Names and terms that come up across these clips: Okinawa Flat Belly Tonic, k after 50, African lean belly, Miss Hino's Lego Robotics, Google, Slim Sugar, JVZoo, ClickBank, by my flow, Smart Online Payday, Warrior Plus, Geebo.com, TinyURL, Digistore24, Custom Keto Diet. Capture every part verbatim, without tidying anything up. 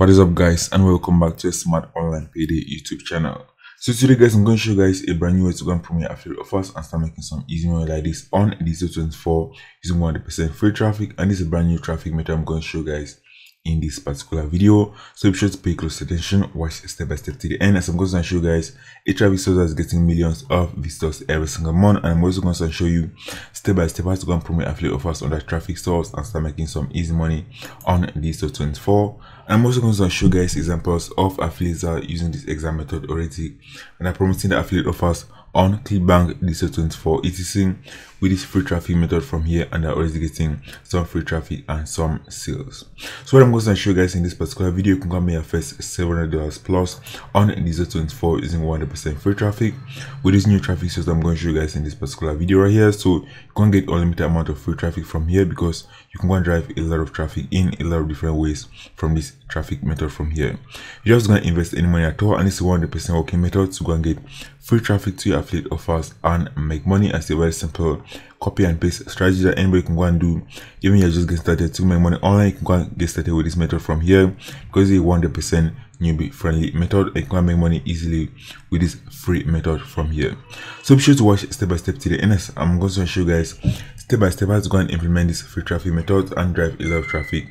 What is up, guys, and welcome back to the Smart Online Payday YouTube channel. So today, guys, I'm going to show you guys a brand new way to go and promote your affiliate offers and start making some easy money like this on Digistore twenty-four using one hundred percent free traffic. And this is a brand new traffic method I'm going to show you guys in this particular video, so be sure to pay close attention, watch step by step to the end, as I'm going to show you guys a traffic source that's getting millions of visitors every single month. And I'm also going to show you step by step how to go and promote affiliate offers on that traffic source and start making some easy money on Digistore twenty-four. And I'm also going to show you guys examples of affiliates that are using this exact method already and are promoting the affiliate offers on ClickBank, Digistore twenty-four, etc. with this free traffic method from here, and they're already getting some free traffic and some sales. So what I'm going to show you guys in this particular video, you can come your first seven hundred dollars plus on Digistore twenty-four using one hundred percent free traffic with this new traffic source I'm going to show you guys in this particular video right here. So you can get unlimited amount of free traffic from here, because you can go and drive a lot of traffic in a lot of different ways from this traffic method from here. You're just going to invest any money at all, and it's one hundred percent working method to go and get free traffic to your affiliate offers and make money. As a very simple copy and paste strategy that anybody can go and do. Even you're just getting started to make money online, you can go and get started with this method from here, because it's one hundred percent newbie friendly method and you can make money easily with this free method from here. So be sure to watch step by step to the end. I'm going to show you guys step by step how to go and implement this free traffic method and drive a lot of traffic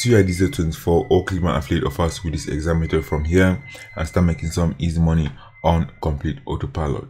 to your Digistore twenty-four or ClickBank affiliate offers with this exact method from here and start making some easy money on complete autopilot.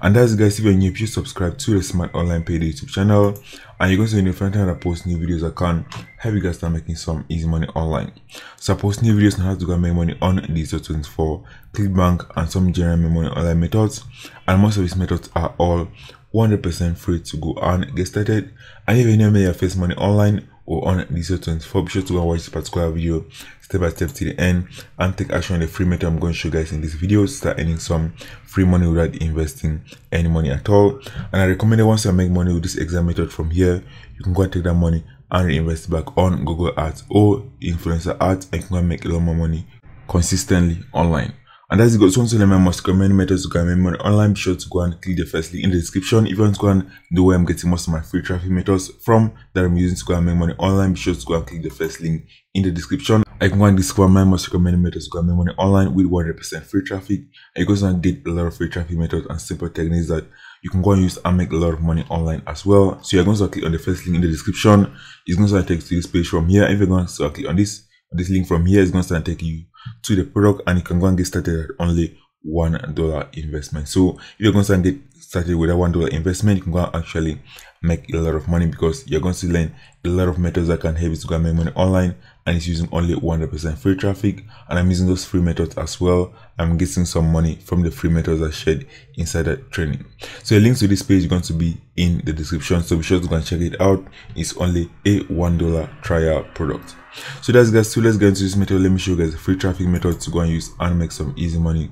And that's it, guys. If you're new, please subscribe to the Smart Online Payday YouTube channel, and you're going to be notified when I post new videos that can help you guys start making some easy money online. So I post new videos on how to go and make money on Digistore twenty-four, ClickBank, and some general make money online methods, and most of these methods are all one hundred percent free to go and get started. And if you never made your first money online or on Digistore twenty-four, be sure to go and watch this particular video step by step to the end and take action on the free method I'm going to show you guys in this video to start earning some free money without investing any money at all. And I recommend that once you make money with this exact method from here, you can go and take that money and reinvest it back on Google ads or influencer ads, and you can go and make a lot more money consistently online. And that's it, guys. So once you learn my most common methods to go and make money online, be sure to go and click the first link in the description. If you want to go and know where I'm getting most of my free traffic methods from that I'm using to go and make money online, be sure to go and click the first link in the description. I can go and discover my most recommended methods to go and make money online with one hundred percent free traffic. And you guys can get a lot of free traffic methods and simple techniques that you can go and use and make a lot of money online as well. So you're going to click on the first link in the description. It's going to take you to this page from here. If you're going to click on this, this link from here, is going to start taking you to the product, and you can go and get started at only one dollar investment. So if you're going to start get started with a one dollar investment, you can go and actually make a lot of money, because you're going to learn a lot of methods that can help you to go and make money online, and it's using only one hundred percent free traffic. And I'm using those free methods as well. I'm getting some money from the free methods I shared inside that training. So the link to this page is going to be in the description, so be sure to go and check it out. It's only a one dollar trial product. So that's it, guys. So let's get into this method. Let me show you guys the free traffic method to go and use and make some easy money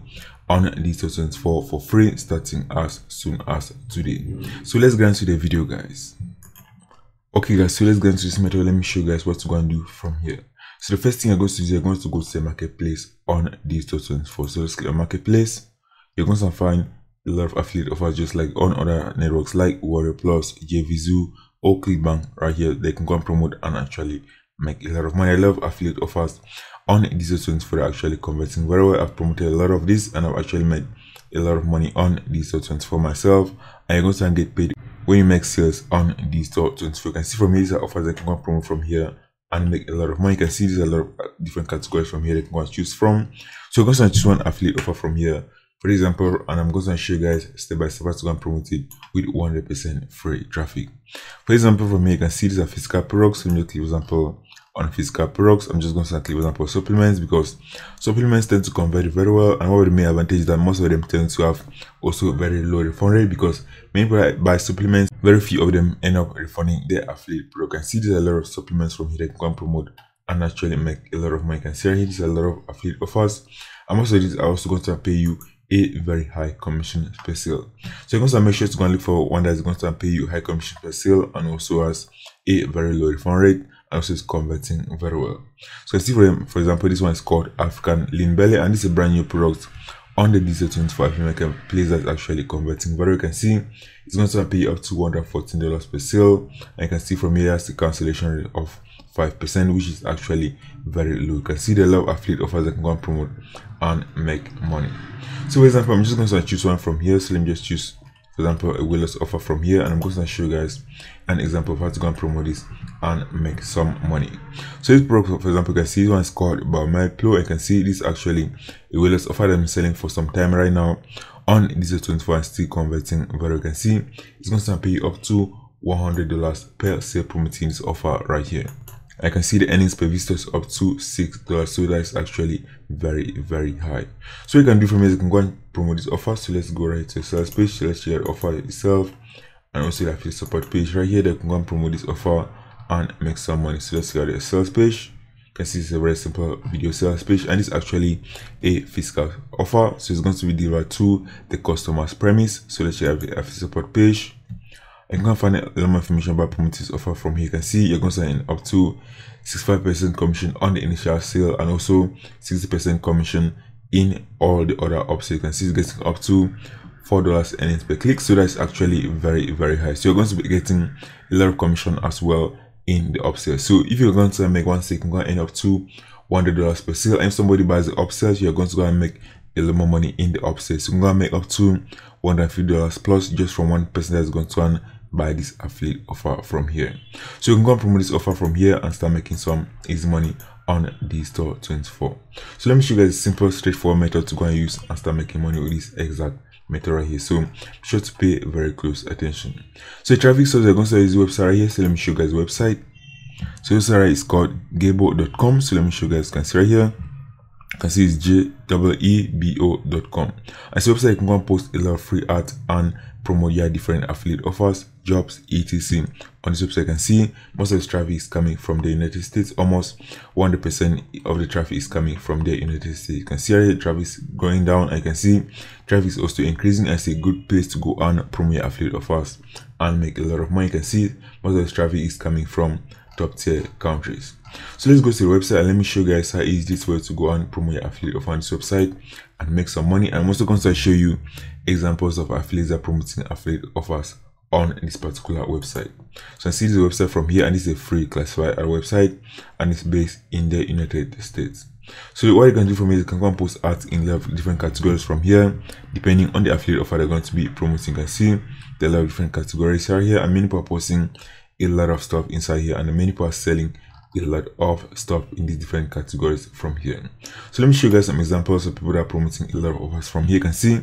on Digistore twenty-four for free, starting as soon as today. So let's get into the video, guys. Okay, guys, so let's get into this method. Let me show you guys what to go and do from here. So the first thing you're going to do is you're going to go to the marketplace on Digistore twenty-four. So let's click on marketplace. You're going to find a lot of affiliate offers just like on other networks like Warrior Plus, JVZoo, or ClickBank right here. They can go and promote and actually make a lot of money. I love affiliate offers on Digistore twenty-four, actually converting very well. I've promoted a lot of this and I've actually made a lot of money on Digistore twenty-four myself. And you're going to get paid when you make sales on Digistore twenty-four. You can see from here, these are offers that can go and promote from here and make a lot of money. You can see there's a lot of different categories from here that you can go and choose from. So you're going to choose one affiliate offer from here, for example, and I'm going to show you guys step by step how to go and promote it with one hundred percent free traffic. For example, from here you can see these are physical products. So for example, on physical products, I'm just going to start with example supplements, because supplements tend to convert very well, and one of the main advantage is that most of them tend to have also very low refund rate, because many people buy supplements, very few of them end up refunding their affiliate product. You can see there's a lot of supplements from here that you can promote and actually make a lot of money. You can see here there's a lot of affiliate offers, and most of these are also going to pay you a very high commission per sale. So you're going to make sure to go and look for one that is going to pay you high commission per sale and also has a very low refund rate and also is converting very well. So you see for, for example, this one is called African Lean Belly, and this is a brand new product on the Digistore twenty-four marketplace that's actually converting very well. You can see it's going to pay you up to one hundred fourteen dollars per sale, and you can see from here that's the cancellation rate of five percent, which is actually very low. You can see the level of affiliate offers that can go and promote and make money. So for example, I'm just going to choose one from here. So let me just choose, for example, a weight loss offer from here, and I'm going to show you guys an example of how to go and promote this and make some money. So this product, for example, you can see this one is called By My Flow. I can see this actually a weight loss offer that I'm selling for some time right now on Digistore twenty-four and still converting very well. You can see it's going to pay you up to one hundred dollars per sale promoting this offer right here. I can see the earnings per visitor is up to six dollars, so that's actually very very high. So you can do from here, you can go and promote this offer. So let's go right to the sales page. So let's share the offer itself, and also the affiliate support page right here. They can go and promote this offer and make some money. So let's go to the sales page. You can see it's a very simple video sales page, and it's actually a physical offer, so it's going to be delivered to the customer's premise. So let's share the affiliate support page. You can find a lot more information about promoting this offer from here. You can see you're going to sign up to sixty-five percent commission on the initial sale, and also sixty percent commission in all the other upsells. So you can see it's getting up to four dollars earnings per click, so that's actually very very high. So you're going to be getting a lot of commission as well in the upsell. So if you're going to make one sale, you can go and end up to one hundred dollars per sale, and if somebody buys the upsells, you're going to go and make a lot more money in the upsell. So you can go and make up to one hundred fifty dollars plus just from one person that's going to earn buy this affiliate offer from here. So you can go and promote this offer from here and start making some easy money on Digistore twenty-four. So let me show you guys a simple straightforward method to go and use and start making money with this exact method right here. So be sure to pay very close attention. So the traffic source, they're going to use the website right here. So let me show you guys the website. So this website is called Geebo dot com. So let me show you guys, you can see right here, you can see it's J E E B O dot com. As a website, you can go and post a lot of free art and promote your different affiliate offers, jobs, et cetera. On this website, you can see most of the traffic is coming from the United States. Almost one hundred percent of the traffic is coming from the United States. You can see the traffic is going down. I can see traffic is also increasing. It's a good place to go and promote your affiliate offers and make a lot of money. You can see most of the traffic is coming from top tier countries. So let's go to the website and let me show you guys how easy it is to go and promote your affiliate offer on this website and make some money. I'm also going to show you examples of affiliates that are promoting affiliate offers on this particular website. So I see this website from here, and this is a free classified website, and it's based in the United States. So what you can do from here, you can go and post ads in different categories from here, depending on the affiliate offer they're going to be promoting. You can see there are different categories right here, and many people are posting a lot of stuff inside here, and many people are selling a lot of stuff in these different categories from here. So let me show you guys some examples of people that are promoting a lot of offers from here. You can see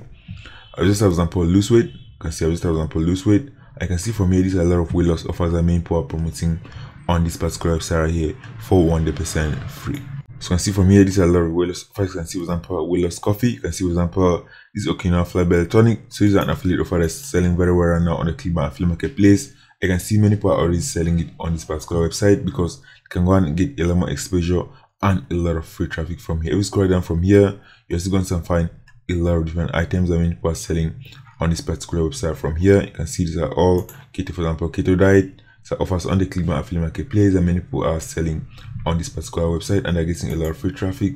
I just have example lose weight. You can see I just have example lose weight. I can see from here these are a lot of weight loss offers that many people are promoting on this particular website right here for one hundred percent free. So you can see from here these are a lot of weight loss offers. You can see for example weight loss coffee. You can see for example this Okinawa Flat Belly Tonic. So these are an affiliate offer that's selling very well right now on the ClickBank affiliate marketplace. I can see many people are already selling it on this particular website because you can go and get a lot more exposure and a lot of free traffic from here. If you scroll down from here, you're still going to find a lot of different items that many people are selling on this particular website from here. You can see these are all keto, for example, keto diet. So offers on the ClickBank affiliate marketplace that many people are selling on this particular website, and they're getting a lot of free traffic,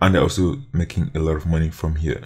and they're also making a lot of money from here.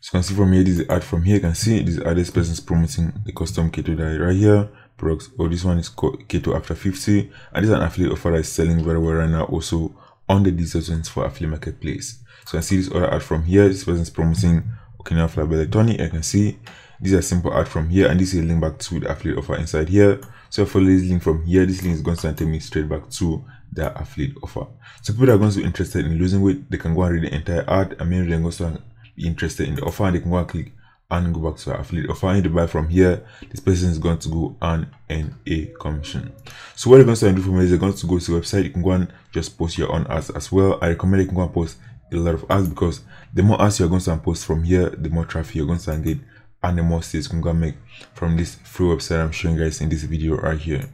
So you can see from here, this ad from here. You can see this ad, this person is promoting the custom keto diet right here. Products. Oh, this one is called K after fifty, and this is an affiliate offer that is selling very well right now, also on the Digistore twenty-four affiliate marketplace. So I see this other ad from here. This person is promoting Okinawa Flat Belly Tony. I can see these are simple ad from here, and this is a link back to the affiliate offer inside here. So I follow this link from here. This link is going to take me straight back to the affiliate offer. So people that are going to be interested in losing weight, they can go and read the entire ad, and maybe they're going to be interested in the offer, and they can go and click and go back to our affiliate offer. I need to buy from here. This person is going to go and earn a commission. So what you're going to do from here is you're going to go to the website. You can go and just post your own ads as well. I recommend you can go and post a lot of ads, because the more ads you're going to post from here, the more traffic you're going to get, and the more sales you can go and make from this free website I'm showing you guys in this video right here.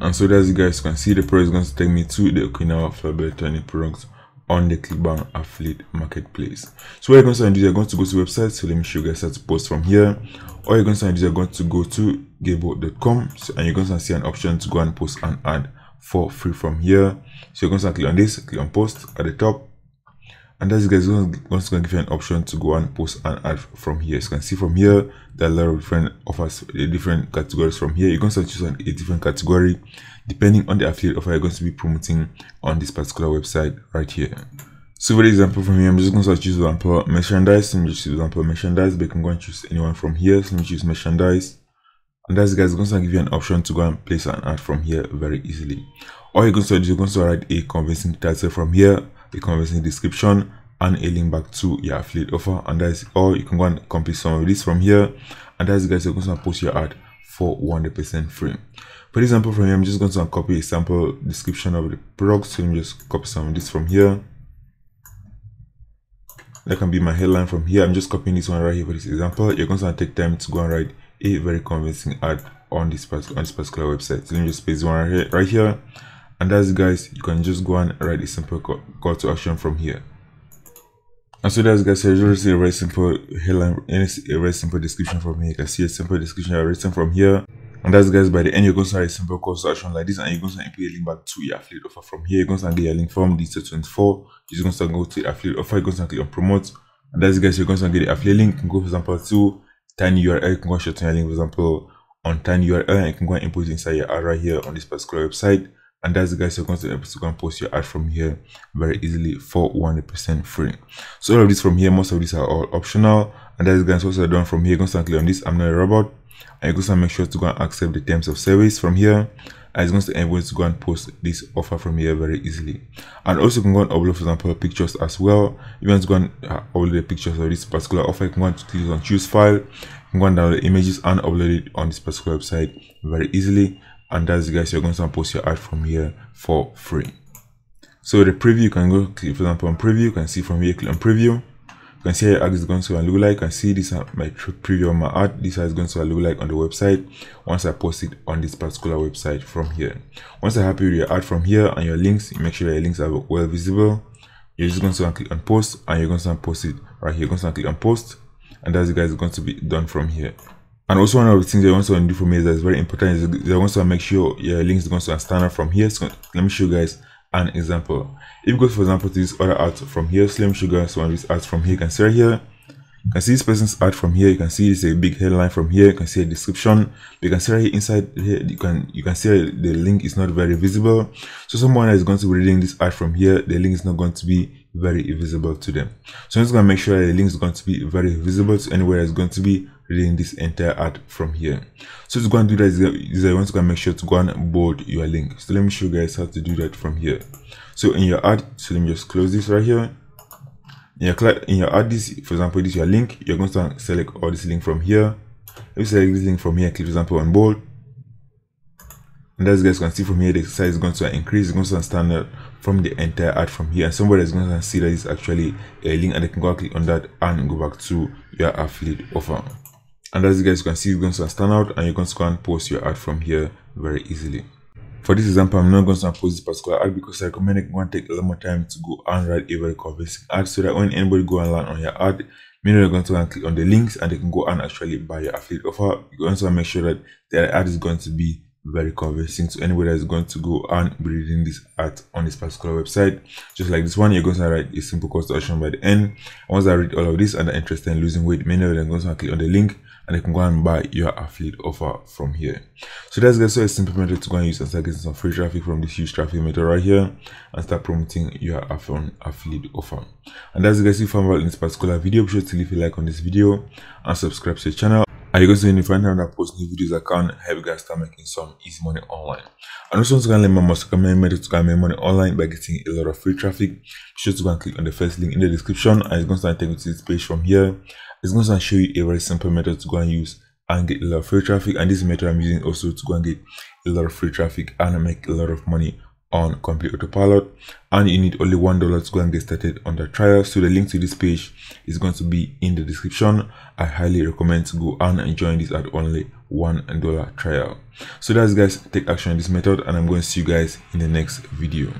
And so as you guys can see, the product is going to take me to the Okinawa Flat Belly Tonic products on the ClickBank affiliate marketplace. So what you're going to do is you're going to go to the website. So let me show you guys how to post from here. Or you're going to do is you're going to go to Geebo dot com, so, and you're going to see an option to go and post an ad for free from here. So you're going to click on this, click on post at the top, And that's, guys, once going to give you an option to go and post an ad from here. As you can see from here, there are a lot of different offers, different categories from here. You can start choosing a different category depending on the affiliate offer you're going to be promoting on this particular website right here. So for the example from here, I'm just going to choose example merchandise. Let me choose example merchandise, but you can go and choose anyone from here. So let me choose merchandise. And that's, guys, going to give you an option to go and place an ad from here very easily. All you're going to do is you're going to write a convincing title from here, a convincing description, and a link back to your affiliate offer, and that's all. You can go and complete some of this from here, and that's, guys, you're going to post your ad for one hundred percent free. For example from here, I'm just going to copy a sample description of the product. So let me just copy some of this from here. That can be my headline from here. I'm just copying this one right here for this example. You're going to take time to go and write a very convincing ad on this particular, on this particular website. So let me just paste one right here, right here. And that's, guys, you can just go and write a simple call to action from here. And so that's, guys, so you just see a very simple headline and a very simple description from here. You can see a simple description I've written from here. And that's, guys, by the end, you're going to write a simple call to action like this, and you're going to put a link back to your affiliate offer from here. You're going to get your link from Digistore twenty-four. You're just going to go to the affiliate offer. You're going to click on promote. And that's, guys, you're going to get the affiliate link. You can go, for example, to TinyURL. You can go and shorten your link, for example, on TinyURL, and you can go and input inside your ad right here on this particular website. And that's, guys, you're going to be able to go and post your ad from here very easily for one hundred percent free. So all of this from here, most of these are all optional. And that's, guys, also done from here. You're going to click on this I'm not a robot, and you're going to make sure to go and accept the terms of service from here, and it's going to enable you to go and post this offer from here very easily. And also you can go and upload, for example, pictures as well. You want to go and upload the pictures of this particular offer. You can go and click on choose file. You can go and download images and upload it on this particular website very easily. And that's, guys, you're going to post your ad from here for free. So the preview, you can go click, for example, on preview. You can see from here, click on preview. You can see how your ad is going to look like. You can see this is my preview of my ad. This is going to look like on the website once I post it on this particular website from here. Once you're happy with your ad from here and your links, you make sure your links are well visible. You're just going to click on post, and you're going to post it right here. You're going to click on post, and that's, guys, going to be done from here. And also one of the things I want to do for me that is very important is I want to make sure your links are going to stand out from here. So let me show you guys an example. If you go, for example, to this other ad from here, Slim Sugar, so on this ad from here, you can see right here. You can see this person's ad from here. You can see it's a big headline from here. You can see a description. You can see right here inside here. You can you can see the link is not very visible. So someone is going to be reading this ad from here. The link is not going to be very visible to them. So I'm just going to make sure the link is going to be very visible to anywhere is going to be reading this entire ad from here. So to go and do that is I want to go and make sure to go and bold your link. So let me show you guys how to do that from here. So in your ad, so let me just close this right here. In your, in your ad, this, for example, this is your link. You're going to select all this link from here. If you select this link from here, click, for example, on bold. And as you guys can see from here, the size is going to increase. It's going to stand out from the entire ad from here. And somebody is going to see that it's actually a link, and they can go and click on that and go back to your affiliate offer. And as you guys can see, it's going to stand out, and you're going to go and post your ad from here very easily. For this example, I'm not going to post this particular ad because I recommend it going to take a lot more time to go and write a very convincing ad, so that when anybody go and land on your ad, meanwhile you're going to go and click on the links and they can go and actually buy your affiliate offer. You're going to make sure that their ad is going to be very convincing to anybody that is going to go and be reading this ad on this particular website. Just like this one, you're going to write a simple call to action by the end. Once I read all of this and they're interested in losing weight, many of them are going to click on the link and they can go and buy your affiliate offer from here. So that's, guys, so a simple method to go and use and start getting some free traffic from this huge traffic method right here and start promoting your affiliate offer. And that's, guys, if you found out in this particular video, be sure to leave a like on this video and subscribe to the channel. And you're going to be notified when I post new videos that can help you guys start making some easy money online. And also, to learn my most common method to make money online by getting a lot of free traffic, be sure to go and click on the first link in the description, and it's going to start taking you to this page from here. It's going to show you a very simple method to go and use and get a lot of free traffic. And this method I'm using also to go and get a lot of free traffic and make a lot of money on complete autopilot. And you need only one dollar to go and get started on the trial. So the link to this page is going to be in the description. I highly recommend to go and join this at only one dollar trial. So that's, guys, take action on this method, and I'm going to see you guys in the next video.